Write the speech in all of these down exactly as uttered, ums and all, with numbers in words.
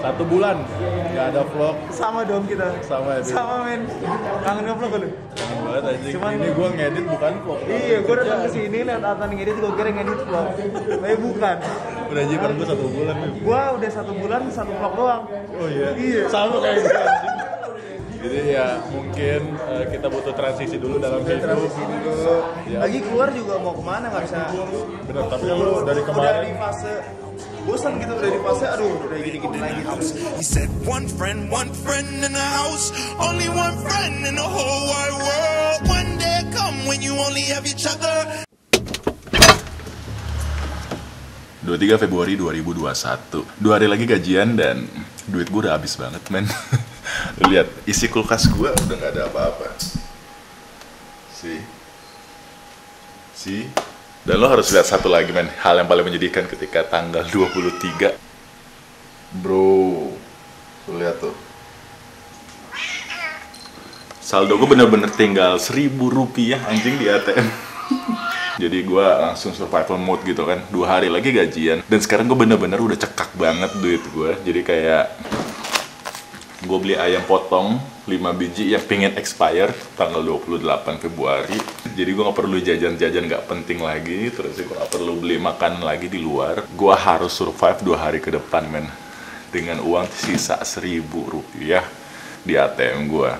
Satu bulan nggak ada vlog. Sama dong kita. Sama ya. Sama men. Kangen nge-vlog lu. Kangen banget anjing. Ini gua ngedit bukan vlog. Iya, gua datang ke sini lihat Atan ngedit gua kira ngedit vlog. Tapi bukan. Udah jiper gua satu bulan. Gua udah satu bulan satu vlog doang. Oh iya. Iya. Sama kayak gua. Jadi ya mungkin uh, kita butuh transisi dulu dalam hidup. Transisi dulu. Ya. Lagi keluar juga mau kemana nggak bisa. Bener, tapi lu dari kemarin. Udah di fase bosan gitu, udah di fase aduh udah gini-gini lagi terus. He said one friend, one friend in the house, only one friend in the whole wide world. One day come when you only have each other. dua puluh tiga Februari dua ribu dua puluh satu. Dua hari lagi gajian dan duit gue udah habis banget men. Lihat isi kulkas gua udah nggak ada apa-apa sih sih dan lo harus lihat satu lagi men, hal yang paling menyedihkan ketika tanggal dua puluh tiga bro, lo lihat tuh saldo gua bener-bener tinggal seribu rupiah anjing di A T M. Jadi gua langsung survival mode gitu kan, dua hari lagi gajian dan sekarang gua bener-bener udah cekak banget duit gua. Jadi kayak gue beli ayam potong lima biji yang pengen expire tanggal dua puluh delapan Februari. Jadi gue gak perlu jajan-jajan gak penting lagi. Terus gue gak perlu beli makan lagi di luar. Gue harus survive dua hari ke depan men, dengan uang sisa seribu rupiah di A T M gue.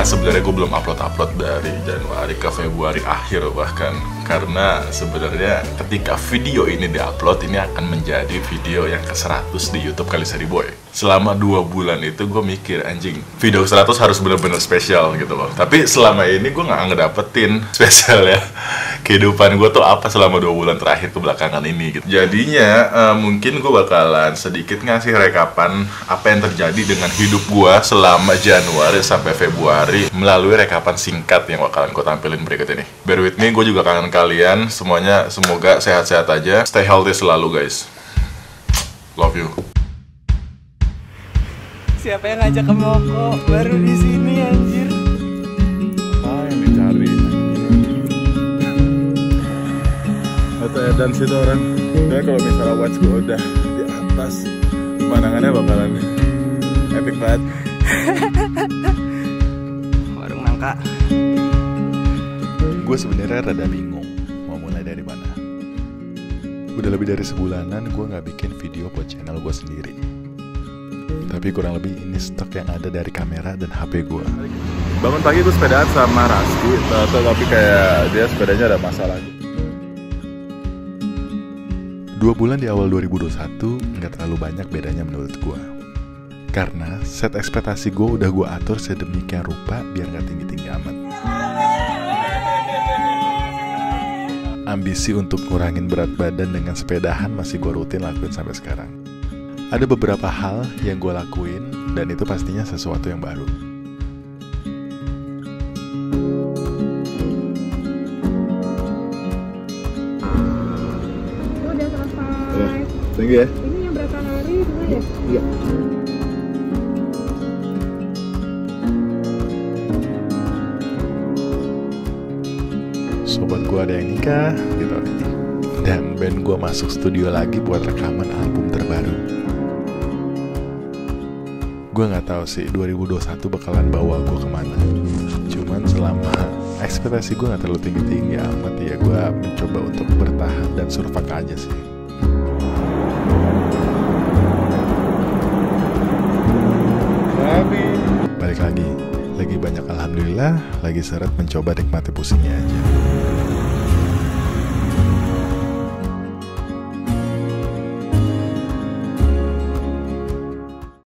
Sebenarnya gue belum upload-upload dari Januari ke Februari akhir bahkan, karena sebenarnya ketika video ini diupload ini akan menjadi video yang ke seratus di YouTube CalisariBoi. Selama dua bulan itu gue mikir anjing video seratus harus bener-bener spesial gitu loh. Tapi selama ini gue gak ngedapetin spesial ya. Kehidupan gue tuh apa selama dua bulan terakhir kebelakangan ini gitu. Jadinya uh, mungkin gue bakalan sedikit ngasih rekapan apa yang terjadi dengan hidup gue selama Januari sampai Februari melalui rekapan singkat yang bakalan gue tampilin berikut ini. Bear with me, gue juga kangen kalian semuanya, semoga sehat-sehat aja. Stay healthy selalu guys. Love you. Siapa yang ngajak ke Moko? Baru di sini anjir. Ah, yang dicari. Dan situ orang, ya kalau misalnya watch gue udah di atas, pemandangannya bakalan epic banget. Warung Nangka. Gue sebenarnya rada bingung mau mulai dari mana. Udah lebih dari sebulanan gue nggak bikin video buat channel gue sendiri. Tapi kurang lebih ini stok yang ada dari kamera dan H P gue. Bangun pagi gue sepedaan sama Rasti, tapi kayak dia sepedanya ada masalah. Dua bulan di awal dua ribu dua puluh satu nggak terlalu banyak bedanya menurut gue. Karena set ekspektasi gue udah gue atur sedemikian rupa biar nggak tinggi-tinggi amat. Ambisi untuk ngurangin berat badan dengan sepedahan masih gue rutin lakuin sampai sekarang. Ada beberapa hal yang gue lakuin dan itu pastinya sesuatu yang baru. Thank you ya. Ini yang berapa hari dulu ya? Iya. Sobat gue ada yang nikah gitu. Dan band gue masuk studio lagi buat rekaman album terbaru. Gue gak tahu sih dua ribu dua puluh satu bakalan bawa gue kemana. Cuman selama ekspektasi gue gak terlalu tinggi-tinggi amat ya, gue mencoba untuk bertahan dan survive aja sih. Lagi, lagi banyak alhamdulillah, lagi seret mencoba nikmati pusingnya aja.